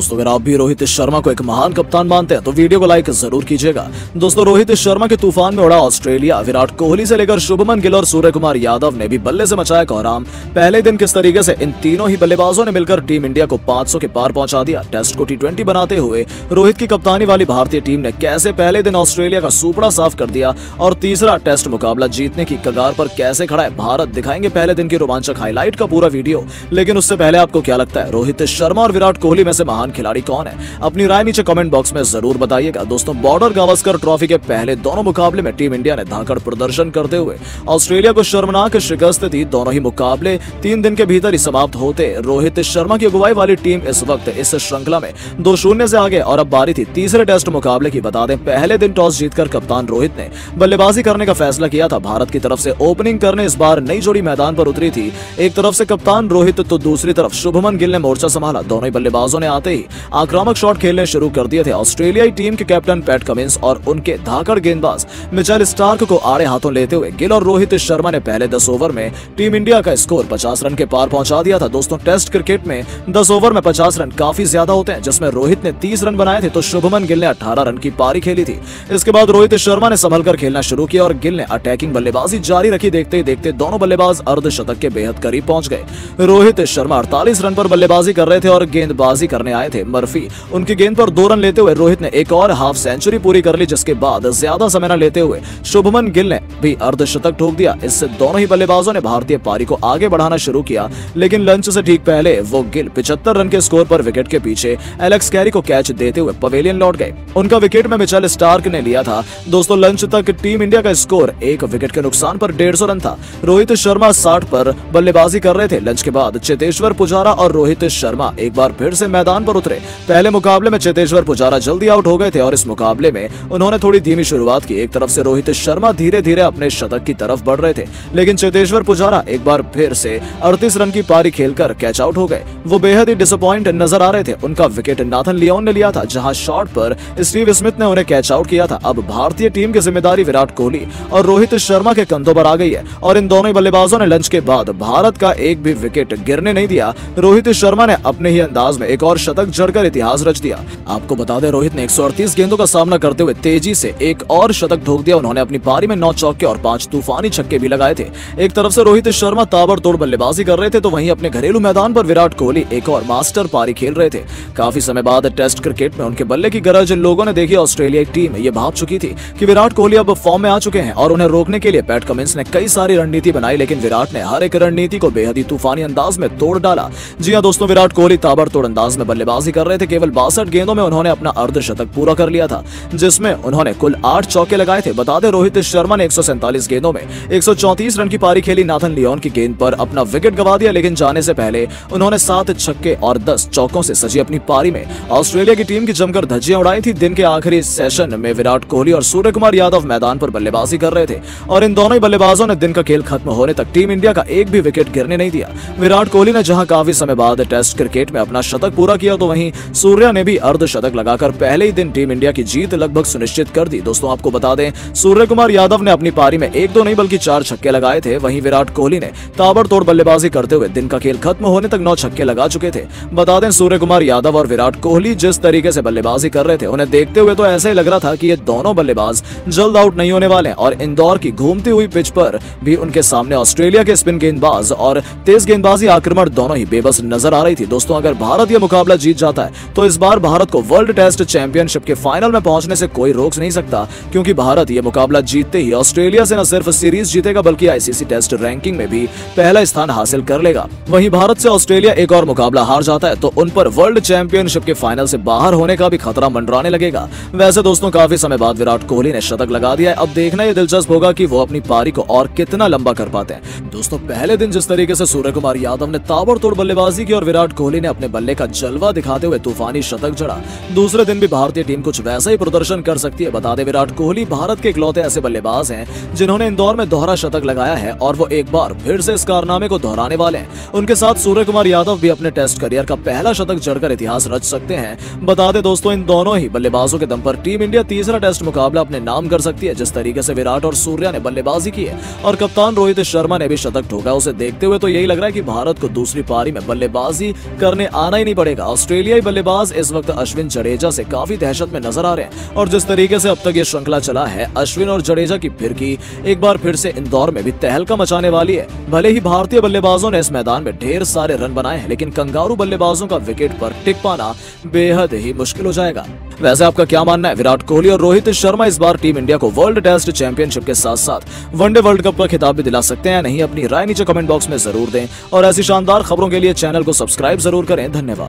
दोस्तों अगर आप भी रोहित शर्मा को एक महान कप्तान मानते हैं तो वीडियो को लाइक जरूर कीजिएगा। दोस्तों रोहित शर्मा के तूफान में उड़ा ऑस्ट्रेलिया, विराट कोहली से लेकर शुभमन गिल और सूर्यकुमार यादव ने भी बल्ले से मचाया कोहराम। पहले दिन किस तरीके से इन तीनों ही बल्लेबाजों ने मिलकर टीम इंडिया को 500 के पार पहुंचा दिया। टेस्ट को T20 बनाते हुए रोहित की कप्तानी वाली भारतीय टीम ने कैसे पहले दिन ऑस्ट्रेलिया का सूपड़ा साफ कर दिया और तीसरा टेस्ट मुकाबला जीतने की कगार पर कैसे खड़ा है भारत, दिखाएंगे पहले दिन की रोमांचक हाईलाइट का पूरा वीडियो। लेकिन उससे पहले आपको क्या लगता है रोहित शर्मा और विराट कोहली में से महान खिलाड़ी कौन है? अपनी राय नीचे कमेंट बॉक्स में जरूर बताइएगा। दोस्तों बॉर्डर गावस्कर ट्रॉफी के पहले दोनों मुकाबले में टीम इंडिया ने धाकड़ प्रदर्शन करते हुए ऑस्ट्रेलिया को शर्मनाक शिकस्त दी। दोनों ही मुकाबले 3 दिन के भीतर ही समाप्त होते। रोहित शर्मा की अगुवाई वाली टीम इस वक्त इस श्रृंखला में 2-0 से आगे और अब बारी थी तीसरे टेस्ट मुकाबले की। बता दें पहले दिन टॉस जीतकर कप्तान रोहित ने बल्लेबाजी करने का फैसला किया था। भारत की तरफ से ओपनिंग करने इस बार नई जोड़ी मैदान पर उतरी थी, एक तरफ से कप्तान रोहित तो दूसरी तरफ शुभमन गिल ने मोर्चा संभाला। दोनों ही बल्लेबाजों ने आते ही आक्रामक शॉट खेलने शुरू कर दिए थे। ऑस्ट्रेलियाई टीम के कैप्टन पैट कमिंस और उनके धाकड़ गेंदबाज मिचेल स्टार्क को आड़े हाथों लेते हुए गिल और रोहित शर्मा ने पहले 10 ओवर में टीम इंडिया का स्कोर 50 रन के पार पहुंचा दिया था। दोस्तों टेस्ट क्रिकेट में 10 ओवर में 50 रन काफी ज्यादा होते हैं, जिसमें रोहित ने 30 रन बनाए थे तो शुभमन गिल ने 18 रन की पारी खेली थी। इसके बाद रोहित शर्मा ने संभल कर खेलना शुरू किया और गिल ने अटैकिंग बल्लेबाजी जारी रखी। देखते ही देखते दोनों बल्लेबाज अर्धशतक के बेहद करीब पहुंच गए। रोहित शर्मा 48 रन पर बल्लेबाजी कर रहे थे और गेंदबाजी करने आए थे मर्फी, उनकी गेंद पर 2 रन लेते हुए रोहित ने एक और हाफ सेंचुरी पूरी कर ली, जिसके बाद ज्यादा समय न लेते हुए शुभमन गिल ने भी अर्धशतक ठोक दिया। इससे दोनों ही बल्लेबाजों ने भारतीय पारी को आगे बढ़ाना शुरू किया, लेकिन लंच से ठीक पहले वो गिल 75 रन के स्कोर पर विकेट के पीछे एलेक्स कैरी को कैच देते हुए पवेलियन लौट गए। उनका विकेट में मिचेल स्टार्क ने लिया था। दोस्तों लंच तक टीम इंडिया का स्कोर 1 विकेट के नुकसान पर 150 रन था। रोहित शर्मा 60 पर बल्लेबाजी कर रहे थे। लंच के बाद चेतेश्वर पुजारा और रोहित शर्मा एक बार फिर से मैदान पर उतरे। पहले मुकाबले में चेतेश्वर पुजारा जल्दी आउट हो गए थे और इस मुकाबले में उन्होंने थोड़ी धीमी शुरुआत की। एक तरफ से रोहित शर्मा धीरे धीरे अपने शतक की तरफ बढ़ रहे थे, लेकिन चेतेश्वर पुजारा एक बार फिर से 38 रन की पारी खेलकर कैच आउट हो गए। वो बेहद ही डिसअपॉइंट नजर आ रहे थे। उनका विकेट नाथन लियोन ने लिया था, जहां शॉट पर स्टीव स्मिथ ने उन्हें कैच आउट किया था। अब भारतीय टीम की जिम्मेदारी विराट कोहली और रोहित शर्मा के कंधों पर आ गई है और इन दोनों बल्लेबाजों ने लंच के बाद भारत का एक भी विकेट गिरने नहीं दिया। रोहित शर्मा ने अपने ही अंदाज में एक और शतक जड़कर इतिहास रच दिया। आपको बता दें रोहित ने 138 गेंदों का सामना करते हुए तेजी से एक और शतक ठोक दिया। उन्होंने अपनी पारी में 9 चौके और 5 तूफानी छक्के भी लगाए थे। एक तरफ से रोहित शर्मा ताबड़तोड़ बल्लेबाजी कर रहे थे तो वहीं अपने घरेलू मैदान पर विराट कोहली एक और मास्टर पारी खेल रहे थे। काफी समय बाद टेस्ट क्रिकेट में उनके बल्ले की गरज लोगों ने देखी। ऑस्ट्रेलियाई टीम ये भाग चुकी थी कि विराट कोहली अब फॉर्म में आ चुके हैं और उन्हें रोकने के लिए पैट कमिंस ने कई सारी रणनीति बनाई, लेकिन विराट ने हर एक रणनीति को बेहद ही तूफानी अंदाज में तोड़ डाला। जी हां दोस्तों विराट कोहली ताबड़तोड़ अंदाज में बल्लेबाजी कर रहे थे। केवल 62 गेंदों में उन्होंने अपना अर्धशतक पूरा कर लिया था, जिसमें उन्होंने कुल 8 चौके लगाए थे। बता दें रोहित शर्मा ने 147 गेंदों में 134 रन की पारी खेली। नाथन लियोन की गेंद पर अपना विकेट गवा दिया, लेकिन जाने से पहले उन्होंने 7 छक्के और 10 चौकों से सजी अपनी पारी में ऑस्ट्रेलिया की टीम की जमकर धज्जियां उड़ाई थी। दिन के आखिरी सेशन में विराट कोहली और सूर्यकुमार यादव मैदान पर बल्लेबाजी कर रहे थे और इन दोनों ही बल्लेबाजों ने दिन का खेल खत्म होने तक टीम इंडिया का एक भी विकेट गिरने नहीं दिया। विराट कोहली ने जहां काफी समय बाद टेस्ट क्रिकेट में अपना शतक पूरा किया तो वहीं सूर्या ने भी अर्धशतक लगाकर पहले ही दिन टीम इंडिया की जीत लगभग सुनिश्चित कर दी। दोस्तों आपको बता दें सूर्यकुमार यादव ने अपनी पारी में 1-2 नहीं बल्कि 4 छक्के लगाए थे। वहीं विराट कोहली ने ताबड़तोड़ बल्लेबाजी करते हुए दिन का खेल खत्म होने तक 9 छक्के लगा चुके थे। बता दें सूर्यकुमार यादव और विराट कोहली जिस तरीके से बल्लेबाजी कर रहे थे उन्हें देखते हुए तो ऐसा ही लग रहा था कि ये दोनों बल्लेबाज जल्द आउट नहीं होने वाले हैं। और इंदौर की घूमती हुई पिच पर भी उनके सामने ऑस्ट्रेलिया के स्पिन गेंदबाज और तेज गेंदबाजी आक्रमण दोनों ही बेबस नजर आ रही थी। दोस्तों अगर भारत यह मुकाबला जीत जाता है तो इस बार भारत को वर्ल्ड टेस्ट चैंपियनशिप के फाइनल में पहुंचने से कोई रोक नहीं सकता, क्योंकि भारत यह मुकाबला जीतते ही ऑस्ट्रेलिया से न सिर्फ सीरीज जीतेगा बल्कि आईसीसी टेस्ट रैंकिंग में भी पहला स्थान हासिल कर लेगा। वहीं भारत से ऑस्ट्रेलिया एक और मुकाबला हार जाता है तो उन पर वर्ल्ड चैंपियनशिप के फाइनल से बाहर होने का भी खतरा मंडराने लगेगा। वैसे दोस्तों काफी समय बाद विराट कोहली ने शतक लगा दिया है। अब देखना यह दिलचस्प होगा कि वो अपनी पारी को और कितना लंबा कर पाते हैं। दोस्तों पहले दिन जिस तरीके से सूर्यकुमार यादव ने ताबड़तोड़ बल्लेबाजी की और विराट कोहली ने अपने बल्ले का जलवा दिखाते हुए तूफानी शतक जड़ा, दूसरे दिन भी भारतीय टीम कुछ वैसा ही प्रदर्शन कर सकती है। बता दें विराट कोहली भारत के इकलौते ऐसे बल्लेबाज हैं जिन्होंने इंदौर में दोहरा शतक लगाया है और वो एक बार फिर से इस कारनामे को दोहराने वाले हैं। उनके साथ सूर्यकुमार यादव भी अपने टेस्ट करियर का पहला शतक जड़कर इतिहास रच सकते हैं। बता दें दोस्तों इन दोनों ही बल्लेबाजों के दम पर टीम इंडिया तीसरा टेस्ट मुकाबला अपने नाम कर सकती है। जिस तरीके से विराट और सूर्या ने बल्लेबाजी की है और कप्तान रोहित शर्मा ने भी शतक ठोका, उसे देखते हुए तो यही लग रहा है कि भारत को दूसरी पारी में बल्लेबाजी करने आना ही नहीं पड़ेगा। ऑस्ट्रेलियाई बल्लेबाज इस वक्त अश्विन जडेजा से काफी दहशत में नजर आ रहे हैं और जिस तरीके से अब तक ये श्रृंखला चला है, अश्विन और जडेजा की फिरकी एक बार फिर से इंदौर में भी तहलका मचाने वाली है। भले ही भारतीय बल्लेबाजों ने इस मैदान में ढेर सारे रन बनाए हैं, लेकिन कंगारू बल्लेबाजों का विकेट पर टिक पाना बेहद ही मुश्किल हो जाएगा। वैसे आपका क्या मानना है, विराट कोहली और रोहित शर्मा इस बार टीम इंडिया को वर्ल्ड टेस्ट चैंपियनशिप के साथ साथ वनडे वर्ल्ड कप का खिताब भी दिला सकते हैं या नहीं? अपनी राय नीचे कमेंट बॉक्स में जरूर दें और ऐसी शानदार खबरों के लिए चैनल को सब्सक्राइब जरूर करें। धन्यवाद।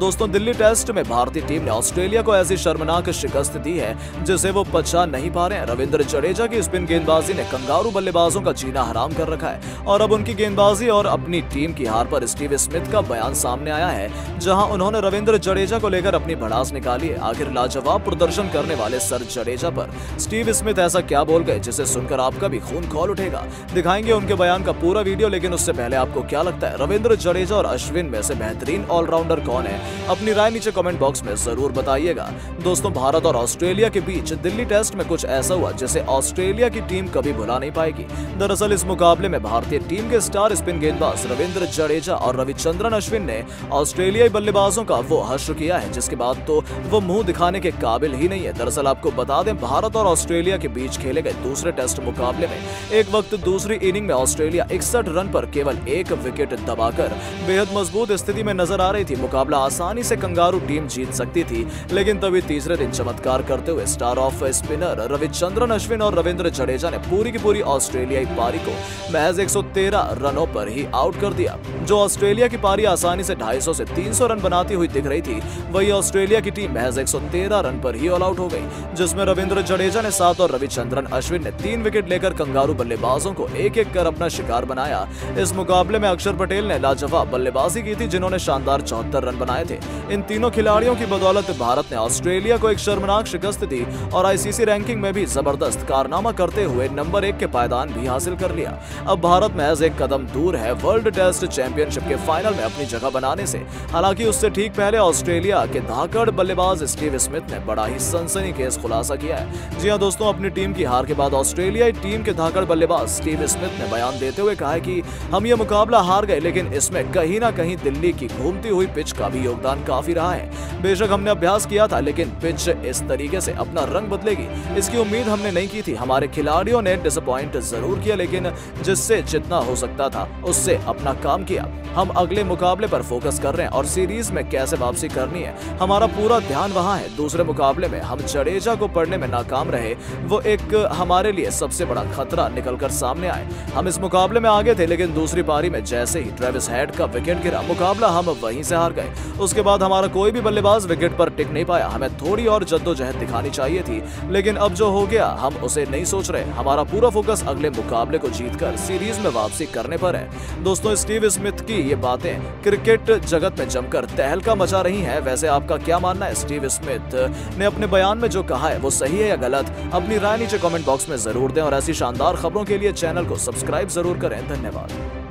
दोस्तों, दिल्ली टेस्ट में भारतीय टीम ने ऑस्ट्रेलिया को ऐसी शर्मनाक शिकस्त दी है जिसे वो पचा नहीं पा रहे हैं। रविंद्र जडेजा की स्पिन गेंदबाजी ने कंगारू बल्लेबाजों का जीना हराम कर रखा है और अब उनकी गेंदबाजी और अपनी टीम की हार पर स्टीव स्मिथ का बयान सामने आया है, जहां उन्होंने रविंद्र जडेजा को लेकर अपनी भड़ास निकाली है। आखिर लाजवाब प्रदर्शन करने वाले सर जडेजा पर स्टीव स्मिथ ऐसा क्या बोल गए जिसे सुनकर आपका भी खून खौल उठेगा? दिखाएंगे उनके बयान का पूरा वीडियो, लेकिन उससे पहले आपको क्या लगता है, रविंद्र जडेजा और अश्विन में से बेहतरीन ऑलराउंडर कौन है? अपनी राय नीचे कमेंट बॉक्स में जरूर बताइएगा। दोस्तों, भारत और ऑस्ट्रेलिया के बीच दिल्ली टेस्ट में कुछ ऐसा हुआ जिसे ऑस्ट्रेलिया की टीम कभी भुला नहीं पाएगी। दरअसल इस मुकाबले में भारतीय टीम के स्टार स्पिन गेंदबाज रविंद्र जडेजा और रविचंद्रन अश्विन ने ऑस्ट्रेलियाई बल्लेबाजों का वो हश्र किया है जिसके बाद तो वो मुंह दिखाने के काबिल ही नहीं है। दरअसल आपको बता दें, भारत और ऑस्ट्रेलिया के बीच खेले गए दूसरे टेस्ट मुकाबले में एक वक्त दूसरी इनिंग में ऑस्ट्रेलिया 61 रन पर केवल एक विकेट दबाकर बेहद मजबूत स्थिति में नजर आ रही थी। मुकाबला आसानी से कंगारू टीम जीत सकती थी, लेकिन तभी तीसरे दिन चमत्कार करते हुए star off spinner Ravichandran Ashwin और रविंद्र जडेजा ने पूरी की पूरी ऑस्ट्रेलियाई पारी को महज 113 रनों पर ही आउट कर दिया। जो ऑस्ट्रेलिया की पारी आसानी से 250 से 300 रन बनाती हुई दिख रही थी, वही ऑस्ट्रेलिया की टीम महज 113 रन पर ही ऑल आउट हो गई, जिसमें रविंद्र जडेजा ने 7 और रविचंद्रन अश्विन ने 3 विकेट लेकर कंगारू बल्लेबाजों को एक एक कर अपना शिकार बनाया। इस मुकाबले में अक्षर पटेल ने लाजवाब बल्लेबाजी की थी, जिन्होंने शानदार 74 रन बनाए थे। इन तीनों खिलाड़ियों की बदौलत भारत ने ऑस्ट्रेलिया को एक शर्मनाक शिकस्त दी और आईसीसी रैंकिंग में भी जबरदस्त कारनामा करते हुए नंबर 1 के पायदान भी हासिल कर लिया। अब भारत महज एक कदम दूर है वर्ल्ड टेस्ट चैंपियनशिप के फाइनल में अपनी जगह बनाने से। हालांकि उससे ठीक पहले ऑस्ट्रेलिया के धाकड़ बल्लेबाज स्टीव स्मिथ ने बड़ा ही सनसनीखेज खुलासा किया है। जी हां दोस्तों, अपनी टीम की हार के बाद ऑस्ट्रेलियाई टीम के धाकड़ बल्लेबाज स्टीव स्मिथ ने बयान देते हुए कहा है कि हम ये मुकाबला हार गए, लेकिन इसमें कहीं ना कहीं दिल्ली की घूमती हुई पिच का भी योगदान काफी रहा है। बेशक हमने अभ्यास किया था, लेकिन पिच इस तरीके से अपना रंग बदलेगी इसकी उम्मीद हमने नहीं की थी। हमारे खिलाड़ियों ने डिसअपॉइंट जरूर किया, लेकिन जिससे जितना हो सकता था उससे अपना काम किया। हम अगले मुकाबले पर फोकस कर रहे हैं और सीरीज में कैसे वापसी करनी है, हमारा पूरा ध्यान वहां है। दूसरे मुकाबले में हम जडेजा को पढ़ने में नाकाम रहे, वो एक हमारे लिए सबसे बड़ा खतरा निकलकर सामने आए। हम इस मुकाबले में आगे थे, लेकिन दूसरी पारी में जैसे ही ट्रेविस हेड का विकेट गिरा, मुकाबला हम वहीं से हार गए। उसके बाद हमारा कोई भी बल्लेबाज विकेट पर टिक नहीं पाया। हमें थोड़ी और जद्दोजहद दिखानी चाहिए थी, लेकिन अब जो हो गया हम उसे नहीं सोच रहे। हमारा पूरा फोकस अगले मुकाबले को जीतकर सीरीज में वापसी करने पर है। दोस्तों, स्टीव स्मिथ की ये बातें क्रिकेट जगत में जमकर तहलका मचा रही हैं। वैसे आपका क्या मानना है, स्टीव स्मिथ ने अपने बयान में जो कहा है वो सही है या गलत? अपनी राय नीचे कमेंट बॉक्स में जरूर दें और ऐसी शानदार खबरों के लिए चैनल को सब्सक्राइब जरूर करें। धन्यवाद।